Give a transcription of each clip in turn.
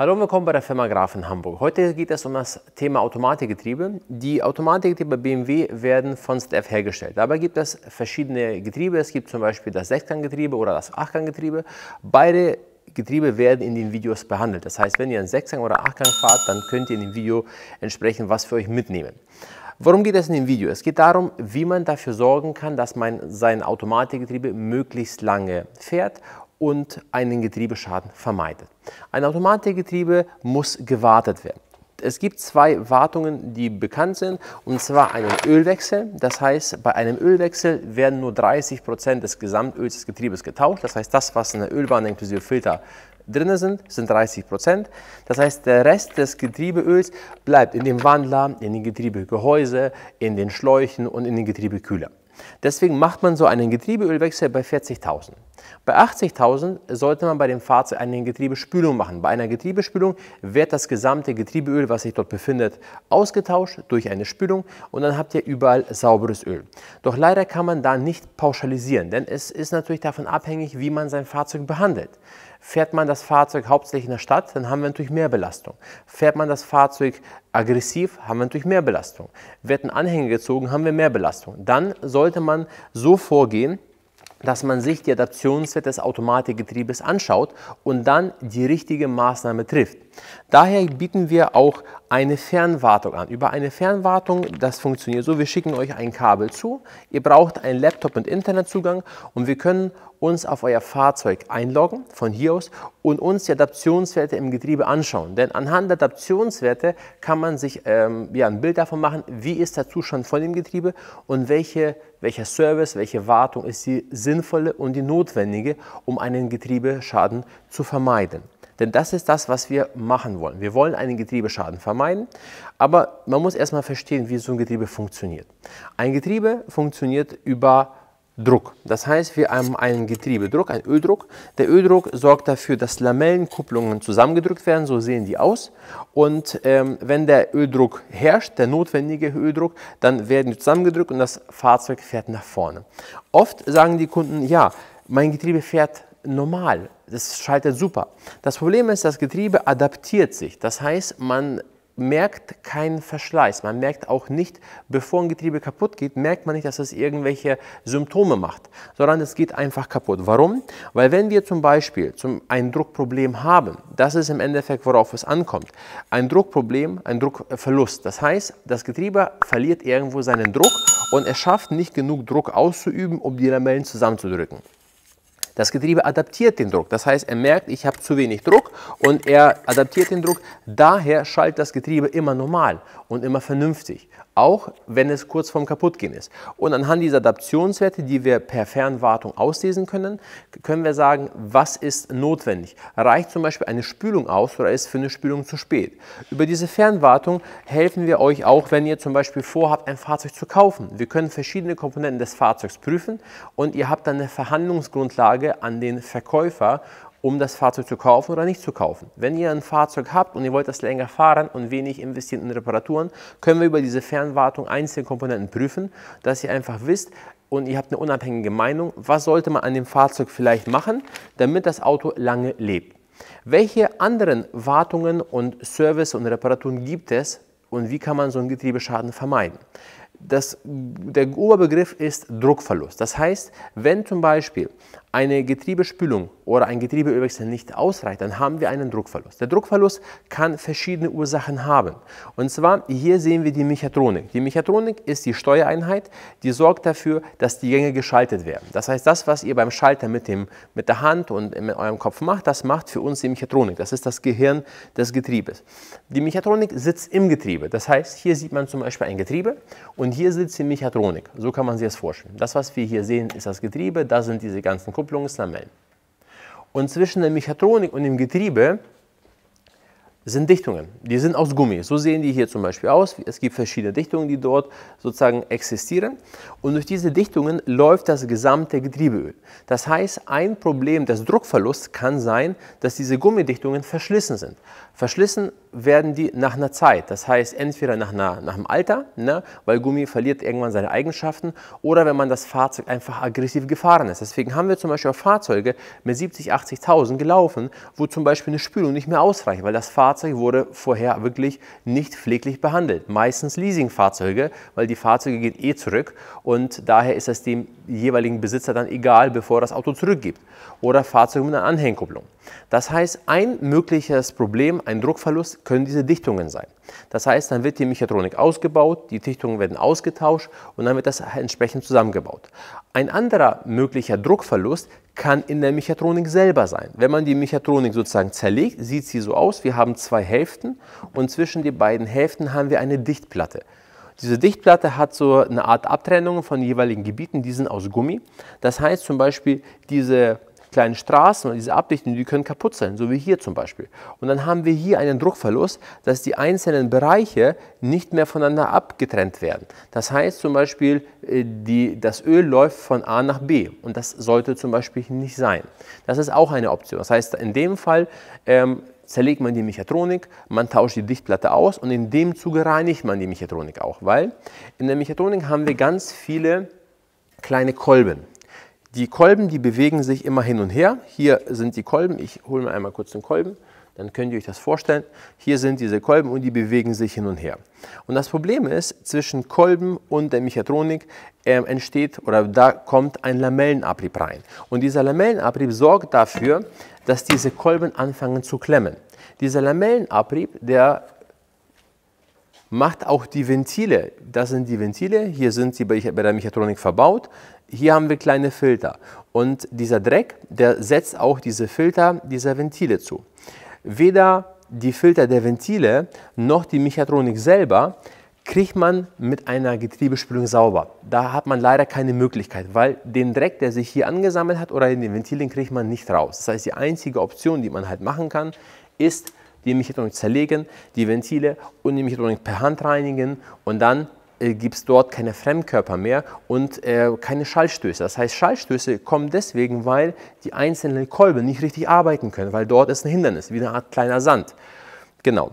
Hallo und willkommen bei der Firma Graf in Hamburg. Heute geht es um das Thema Automatikgetriebe. Die Automatikgetriebe BMW werden von ZF hergestellt. Dabei gibt es verschiedene Getriebe. Es gibt zum Beispiel das Sechsganggetriebe oder das Achtganggetriebe. Beide Getriebe werden in den Videos behandelt. Das heißt, wenn ihr einen Sechsgang oder Achtgang fahrt, dann könnt ihr in dem Video entsprechend was für euch mitnehmen. Worum geht es in dem Video? Es geht darum, wie man dafür sorgen kann, dass man sein Automatikgetriebe möglichst lange fährt und einen Getriebeschaden vermeidet. Ein Automatikgetriebe muss gewartet werden. Es gibt zwei Wartungen, die bekannt sind, und zwar einen Ölwechsel. Das heißt, bei einem Ölwechsel werden nur 30% des Gesamtöls des Getriebes getauscht. Das heißt, das, was in der Ölwanne inklusive Filter drin sind 30%. Das heißt, der Rest des Getriebeöls bleibt in dem Wandler, in den Getriebegehäuse, in den Schläuchen und in den Getriebekühler. Deswegen macht man so einen Getriebeölwechsel bei 40.000. Bei 80.000 sollte man bei dem Fahrzeug eine Getriebespülung machen. Bei einer Getriebespülung wird das gesamte Getriebeöl, was sich dort befindet, ausgetauscht durch eine Spülung und dann habt ihr überall sauberes Öl. Doch leider kann man da nicht pauschalisieren, denn es ist natürlich davon abhängig, wie man sein Fahrzeug behandelt. Fährt man das Fahrzeug hauptsächlich in der Stadt, dann haben wir natürlich mehr Belastung. Fährt man das Fahrzeug aggressiv, haben wir natürlich mehr Belastung. Wird ein Anhänger gezogen, haben wir mehr Belastung. Dann sollte man so vorgehen, dass man sich die Adaptionswerte des Automatikgetriebes anschaut und dann die richtige Maßnahme trifft. Daher bieten wir auch eine Fernwartung an. Über eine Fernwartung, das funktioniert so, wir schicken euch ein Kabel zu, ihr braucht einen Laptop und Internetzugang und wir können uns auf euer Fahrzeug einloggen von hier aus und uns die Adaptionswerte im Getriebe anschauen. Denn anhand der Adaptionswerte kann man sich ein Bild davon machen, wie ist der Zustand von dem Getriebe und welcher Service, welche Wartung ist die sinnvolle und die notwendige, um einen Getriebeschaden zu vermeiden. Denn das ist das, was wir machen wollen. Wir wollen einen Getriebeschaden vermeiden, aber man muss erstmal verstehen, wie so ein Getriebe funktioniert. Ein Getriebe funktioniert über Druck. Das heißt, wir haben einen Getriebedruck, einen Öldruck. Der Öldruck sorgt dafür, dass Lamellenkupplungen zusammengedrückt werden, so sehen die aus. Und wenn der Öldruck herrscht, der notwendige Öldruck, dann werden die zusammengedrückt und das Fahrzeug fährt nach vorne. Oft sagen die Kunden, ja, mein Getriebe fährt normal, das schaltet super. Das Problem ist, das Getriebe adaptiert sich. Das heißt, man merkt keinen Verschleiß. Man merkt auch nicht, bevor ein Getriebe kaputt geht, merkt man nicht, dass es irgendwelche Symptome macht, sondern es geht einfach kaputt. Warum? Weil wenn wir zum Beispiel ein Druckproblem haben, das ist im Endeffekt, worauf es ankommt, ein Druckproblem, ein Druckverlust. Das heißt, das Getriebe verliert irgendwo seinen Druck und es schafft nicht genug Druck auszuüben, um die Lamellen zusammenzudrücken. Das Getriebe adaptiert den Druck, das heißt, er merkt, ich habe zu wenig Druck und er adaptiert den Druck, daher schaltet das Getriebe immer normal und immer vernünftig, auch wenn es kurz vorm Kaputtgehen ist. Und anhand dieser Adaptionswerte, die wir per Fernwartung auslesen können, können wir sagen, was ist notwendig. Reicht zum Beispiel eine Spülung aus oder ist für eine Spülung zu spät? Über diese Fernwartung helfen wir euch auch, wenn ihr zum Beispiel vorhabt, ein Fahrzeug zu kaufen. Wir können verschiedene Komponenten des Fahrzeugs prüfen und ihr habt dann eine Verhandlungsgrundlage an den Verkäufer, um das Fahrzeug zu kaufen oder nicht zu kaufen. Wenn ihr ein Fahrzeug habt und ihr wollt das länger fahren und wenig investieren in Reparaturen, können wir über diese Fernwartung einzelne Komponenten prüfen, dass ihr einfach wisst und ihr habt eine unabhängige Meinung, was sollte man an dem Fahrzeug vielleicht machen, damit das Auto lange lebt. Welche anderen Wartungen und Service und Reparaturen gibt es und wie kann man so einen Getriebeschaden vermeiden? Der Oberbegriff ist Druckverlust. Das heißt, wenn zum Beispiel eine Getriebespülung oder ein Getriebeölwechsel nicht ausreicht, dann haben wir einen Druckverlust. Der Druckverlust kann verschiedene Ursachen haben. Und zwar, hier sehen wir die Mechatronik. Die Mechatronik ist die Steuereinheit, die sorgt dafür, dass die Gänge geschaltet werden. Das heißt, das, was ihr beim Schalter mit der Hand und mit eurem Kopf macht, das macht für uns die Mechatronik. Das ist das Gehirn des Getriebes. Die Mechatronik sitzt im Getriebe. Das heißt, hier sieht man zum Beispiel ein Getriebe und hier sitzt die Mechatronik. So kann man sich das vorstellen. Das, was wir hier sehen, ist das Getriebe. Da sind diese ganzen Kupplungslamellen. Und zwischen der Mechatronik und dem Getriebe sind Dichtungen. Die sind aus Gummi. So sehen die hier zum Beispiel aus. Es gibt verschiedene Dichtungen, die dort sozusagen existieren. Und durch diese Dichtungen läuft das gesamte Getriebeöl. Das heißt, ein Problem des Druckverlusts kann sein, dass diese Gummidichtungen verschlissen sind. Verschlissen werden die nach einer Zeit. Das heißt, entweder nach dem Alter, ne, weil Gummi verliert irgendwann seine Eigenschaften, oder wenn man das Fahrzeug einfach aggressiv gefahren ist. Deswegen haben wir zum Beispiel auch Fahrzeuge mit 70.000, 80.000 gelaufen, wo zum Beispiel eine Spülung nicht mehr ausreicht, weil das Fahrzeug wurde vorher wirklich nicht pfleglich behandelt. Meistens Leasingfahrzeuge, weil die Fahrzeuge gehen eh zurück und daher ist es dem jeweiligen Besitzer dann egal, bevor er das Auto zurückgibt. Oder Fahrzeuge mit einer Anhängenkupplung. Das heißt, ein mögliches Problem, ein Druckverlust, können diese Dichtungen sein. Das heißt, dann wird die Mechatronik ausgebaut, die Dichtungen werden ausgetauscht und dann wird das entsprechend zusammengebaut. Ein anderer möglicher Druckverlust kann in der Mechatronik selber sein. Wenn man die Mechatronik sozusagen zerlegt, sieht sie so aus, wir haben zwei Hälften und zwischen den beiden Hälften haben wir eine Dichtplatte. Diese Dichtplatte hat so eine Art Abtrennung von den jeweiligen Gebieten, die sind aus Gummi. Das heißt zum Beispiel, diese kleinen Straßen und diese Abdichtungen, die können kaputt sein, so wie hier zum Beispiel. Und dann haben wir hier einen Druckverlust, dass die einzelnen Bereiche nicht mehr voneinander abgetrennt werden. Das heißt zum Beispiel, das Öl läuft von A nach B und das sollte zum Beispiel nicht sein. Das ist auch eine Option. Das heißt, in dem Fall zerlegt man die Mechatronik, man tauscht die Dichtplatte aus und in dem Zuge reinigt man die Mechatronik auch, weil in der Mechatronik haben wir ganz viele kleine Kolben. Die Kolben, die bewegen sich immer hin und her. Hier sind die Kolben. Ich hole mir einmal kurz den Kolben, dann könnt ihr euch das vorstellen. Hier sind diese Kolben und die bewegen sich hin und her. Und das Problem ist, zwischen Kolben und der Mechatronik entsteht oder da kommt ein Lamellenabrieb rein. Und dieser Lamellenabrieb sorgt dafür, dass diese Kolben anfangen zu klemmen. Dieser Lamellenabrieb, der macht auch die Ventile. Das sind die Ventile, hier sind sie bei der Mechatronik verbaut. Hier haben wir kleine Filter und dieser Dreck, der setzt auch diese Filter dieser Ventile zu. Weder die Filter der Ventile noch die Mechatronik selber kriegt man mit einer Getriebespülung sauber. Da hat man leider keine Möglichkeit, weil den Dreck, der sich hier angesammelt hat oder in den Ventilen, kriegt man nicht raus. Das heißt, die einzige Option, die man halt machen kann, ist die Mechatronik zerlegen, die Ventile und die Mechatronik per Hand reinigen und dann gibt es dort keine Fremdkörper mehr und keine Schallstöße. Das heißt, Schallstöße kommen deswegen, weil die einzelnen Kolben nicht richtig arbeiten können, weil dort ist ein Hindernis, wie eine Art kleiner Sand. Genau.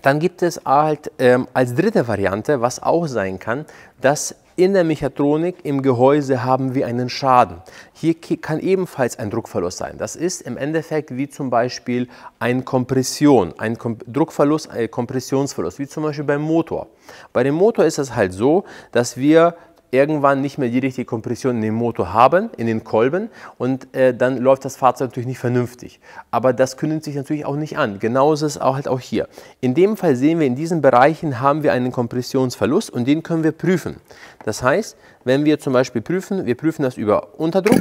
Dann gibt es halt als dritte Variante, was auch sein kann, dass in der Mechatronik im Gehäuse haben wir einen Schaden. Hier kann ebenfalls ein Druckverlust sein. Das ist im Endeffekt wie zum Beispiel eine Kompression, ein Druckverlust, ein Kompressionsverlust, wie zum Beispiel beim Motor. Bei dem Motor ist es halt so, dass wir irgendwann nicht mehr die richtige Kompression in dem Motor haben, in den Kolben und dann läuft das Fahrzeug natürlich nicht vernünftig. Aber das kündigt sich natürlich auch nicht an. Genauso ist es auch, halt auch hier. In dem Fall sehen wir, in diesen Bereichen haben wir einen Kompressionsverlust und den können wir prüfen. Das heißt, wenn wir zum Beispiel prüfen, wir prüfen das über Unterdruck,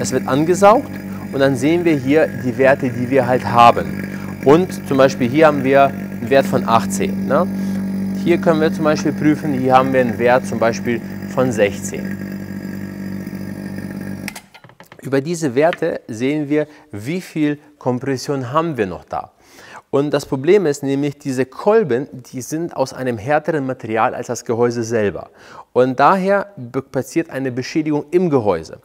es wird angesaugt und dann sehen wir hier die Werte, die wir halt haben. Und zum Beispiel hier haben wir einen Wert von 18. Ne? Hier können wir zum Beispiel prüfen, hier haben wir einen Wert zum Beispiel von 16. Über diese Werte sehen wir, wie viel Kompression haben wir noch da. Und das Problem ist nämlich, diese Kolben, die sind aus einem härteren Material als das Gehäuse selber. Und daher passiert eine Beschädigung im Gehäuse.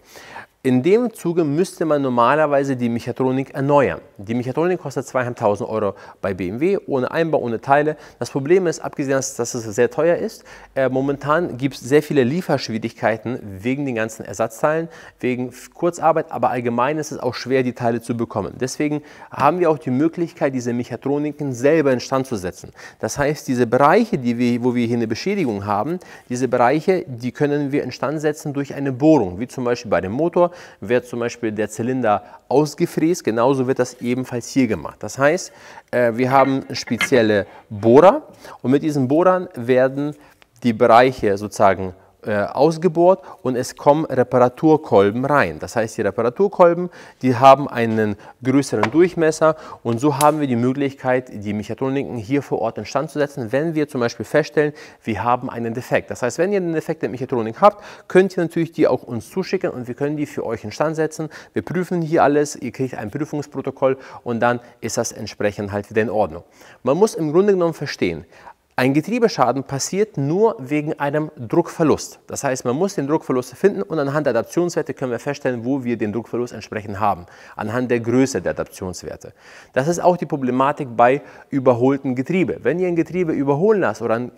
In dem Zuge müsste man normalerweise die Mechatronik erneuern. Die Mechatronik kostet 2.500 Euro bei BMW, ohne Einbau, ohne Teile. Das Problem ist, abgesehen davon, dass es sehr teuer ist, momentan gibt es sehr viele Lieferschwierigkeiten wegen den ganzen Ersatzteilen, wegen Kurzarbeit, aber allgemein ist es auch schwer, die Teile zu bekommen. Deswegen haben wir auch die Möglichkeit, diese Mechatroniken selber instand zu setzen. Das heißt, diese Bereiche, wo wir hier eine Beschädigung haben, diese Bereiche, die können wir instand setzen durch eine Bohrung, wie zum Beispiel bei dem Motor. Wird zum Beispiel der Zylinder ausgefräst, genauso wird das ebenfalls hier gemacht. Das heißt, wir haben spezielle Bohrer und mit diesen Bohrern werden die Bereiche sozusagen ausgebohrt und es kommen Reparaturkolben rein. Das heißt, die Reparaturkolben, die haben einen größeren Durchmesser und so haben wir die Möglichkeit, die Mechatroniken hier vor Ort instand zu setzen, wenn wir zum Beispiel feststellen, wir haben einen Defekt. Das heißt, wenn ihr einen Defekt der Mechatronik habt, könnt ihr natürlich die auch uns zuschicken und wir können die für euch instand setzen. Wir prüfen hier alles, ihr kriegt ein Prüfungsprotokoll und dann ist das entsprechend halt wieder in Ordnung. Man muss im Grunde genommen verstehen, ein Getriebeschaden passiert nur wegen einem Druckverlust. Das heißt, man muss den Druckverlust finden und anhand der Adaptionswerte können wir feststellen, wo wir den Druckverlust entsprechend haben. Anhand der Größe der Adaptionswerte. Das ist auch die Problematik bei überholten Getriebe. Wenn ihr ein Getriebe überholen lasst oder ein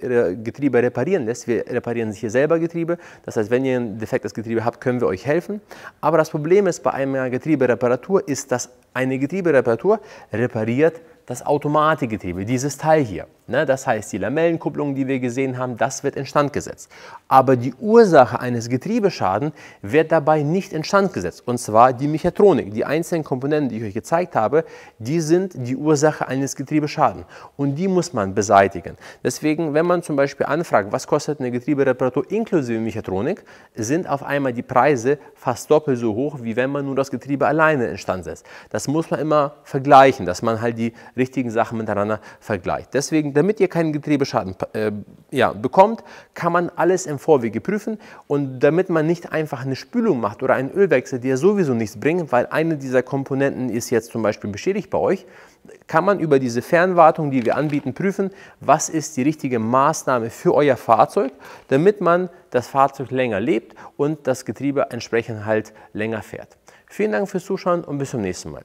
Getriebe reparieren lässt, wir reparieren hier selber Getriebe. Das heißt, wenn ihr ein defektes Getriebe habt, können wir euch helfen. Aber das Problem ist bei einer Getriebereparatur, ist, dass eine Getriebereparatur repariert das Automatikgetriebe, dieses Teil hier. Das heißt, die Lamellenkupplung, die wir gesehen haben, das wird instand gesetzt. Aber die Ursache eines Getriebeschadens wird dabei nicht instand gesetzt. Und zwar die Mechatronik. Die einzelnen Komponenten, die ich euch gezeigt habe, die sind die Ursache eines Getriebeschadens. Und die muss man beseitigen. Deswegen, wenn man zum Beispiel anfragt, was kostet eine Getriebereparatur inklusive Mechatronik, sind auf einmal die Preise fast doppelt so hoch, wie wenn man nur das Getriebe alleine instand setzt. Das muss man immer vergleichen, dass man halt die richtigen Sachen miteinander vergleicht. Deswegen, damit ihr keinen Getriebeschaden bekommt, kann man alles im Vorwege prüfen und damit man nicht einfach eine Spülung macht oder einen Ölwechsel, der sowieso nichts bringt, weil eine dieser Komponenten ist jetzt zum Beispiel beschädigt bei euch, kann man über diese Fernwartung, die wir anbieten, prüfen, was ist die richtige Maßnahme für euer Fahrzeug, damit man das Fahrzeug länger lebt und das Getriebe entsprechend halt länger fährt. Vielen Dank fürs Zuschauen und bis zum nächsten Mal.